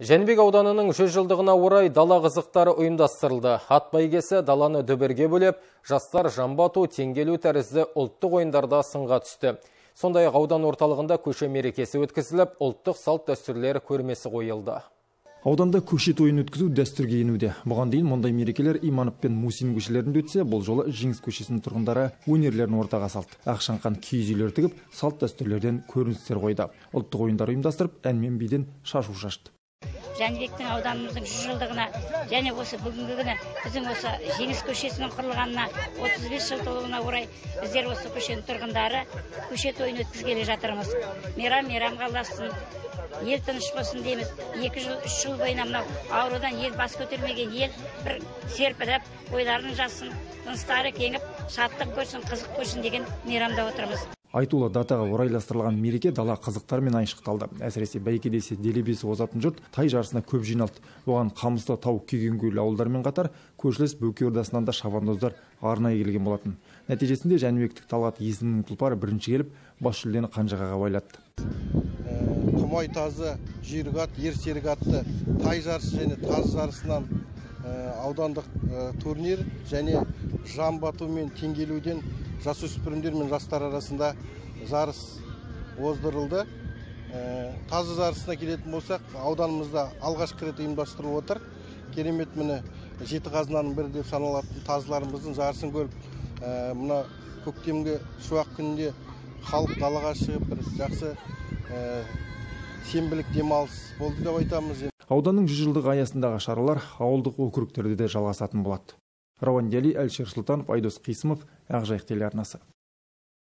Жәнібек ауданының 100 жылдығына орай дала қызықтары ұйымдастырылды. Ат бәйгесі даланы дүбірге бөлеп, жастар жамбату, теңгелу тәрізді ұлттық ойындарда сынға түсті. Сондай-ақ аудан орталығында көше мерекесі өткізіліп, ұлттық салт дәстүрлер көрмесі қойылды. Ауданда көшет ойын өткізу дәстүрге енуде. Бұған дейін мұндай мерекелер Иманов пен Мусин көшелерінде өтсе, бұл жолы Жеңіс көшесінің тұрғындары өнерлерін ортаға салды. Ақшаңқан киіз үйлер тігіп, салт дәстүрлерден көріністер қойды. Ұлттық ойындар ұйымдастырып, ән мен биден шашу шашты. Жәнібектің ауданымыздың 100 жылдығына және осы бүгінгі күні біздің осы Жеңіс көшесінің құрылғанына 35 жыл толуына орай біздер осы көшенің тұрғындары көшет ойын өткізгелі жатырмыз. Мейрамға ұлассын, ел тыныш болсын дейміз. 2 жыл, 3 жыл бойына мынау аурудан ел бас көтермеген ел бір серпіліп, ойларын жасын, тыныстары кеңіп, шаттық көрсін, қызық көрсін деген мейрамда отырмыз. Айтулы датаға орайластырылған мереке дала қызықтарымен айшықталды. Әсіресе бәйкедесе делебесі озатын жұрт тай жарысына көп жиналды. Оған Қамысты, Тау, Кегенкөйлі ауылдарымен қатар көршілес Бөкей ордасынан да шабандоздар арнайы келген болатын. Нәтижесінде Жәнібектік Талғат есімінің тұлпары бірінші келіп, бас жүлдені қанжығаға байлады. Құмай тазы, жүйрігат, ер серігатты тай жарысы және таз жарысынан аудандық турнир және жамбату мен теңгелуден жасөспірімдер мен жастар арасында жарыс оздырылды. Тазы жарысына келетін болсақ, ауданымызда алғашқы рет ұйымдастырылып отыр. Керемет міне жеті қазынаның бірі деп саналатын тазыларымыздың жарысын көріп, мына көктемгі шуақ күнінде халық далаға шығып бір жақсы сенбілік демалыс болды деп айтамыз. Ауданның 100 жылдық аясындағы шаралар ауылдық округтерде де жалғасатын болады. Рауан Дели, Әлшер Сұлтанов, Айдос Қисымов, Ақжайық телеарнасы.